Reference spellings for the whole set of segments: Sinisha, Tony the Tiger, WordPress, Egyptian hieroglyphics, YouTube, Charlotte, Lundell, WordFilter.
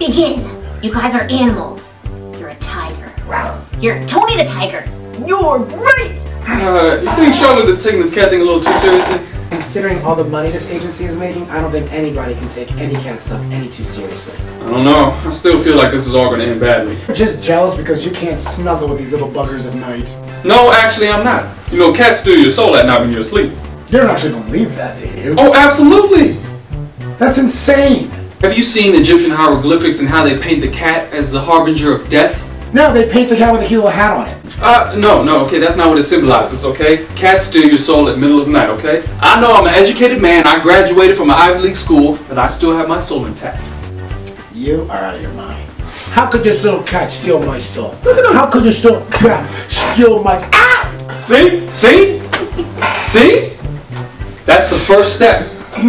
Begin. You guys are animals. You're a tiger. You're Tony the Tiger. You're great! You think Charlotte is taking this cat thing a little too seriously? Considering all the money this agency is making, I don't think anybody can take any cat stuff any too seriously. I don't know. I still feel like this is all going to end badly. You're just jealous because you can't snuggle with these little buggers at night. No, actually I'm not. You know, cats steal your soul at night when you're asleep. You're not actually going to leave that, do you? Oh, absolutely! That's insane! Have you seen Egyptian hieroglyphics and how they paint the cat as the harbinger of death? No, they paint the cat with a hula hat on it. No, okay, that's not what it symbolizes, okay? Cats steal your soul at middle of the night, okay? I know I'm an educated man, I graduated from an Ivy League school, but I still have my soul intact. You are out of your mind. How could this little cat steal my soul? How could this little cat steal my... Ah! See? See? See? That's the first step.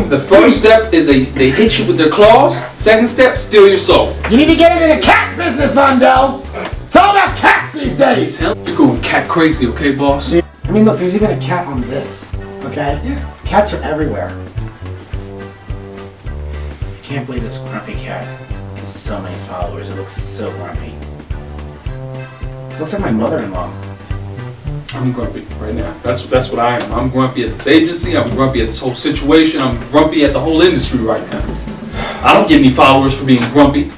The first step is they hit you with their claws. Second step, steal your soul. You need to get into the cat business, Lundell. It's all about cats these days. You're going cat crazy, okay, boss? I mean, look, there's even a cat on this, okay? Yeah. Cats are everywhere. I can't believe this grumpy cat has so many followers. It looks so grumpy. It looks like my mother-in-law. I'm grumpy right now. That's what I am. I'm grumpy at this agency. I'm grumpy at this whole situation. I'm grumpy at the whole industry right now. I don't get any followers for being grumpy.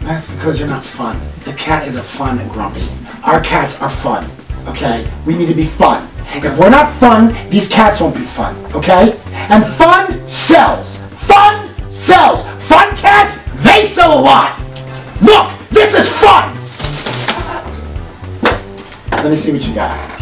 That's because you're not fun. The cat is a fun and grumpy. Our cats are fun, okay? We need to be fun. If we're not fun, these cats won't be fun, okay? And fun sells. Fun sells. Fun cats, they sell a lot. Look, this is fun. Let me see what you got.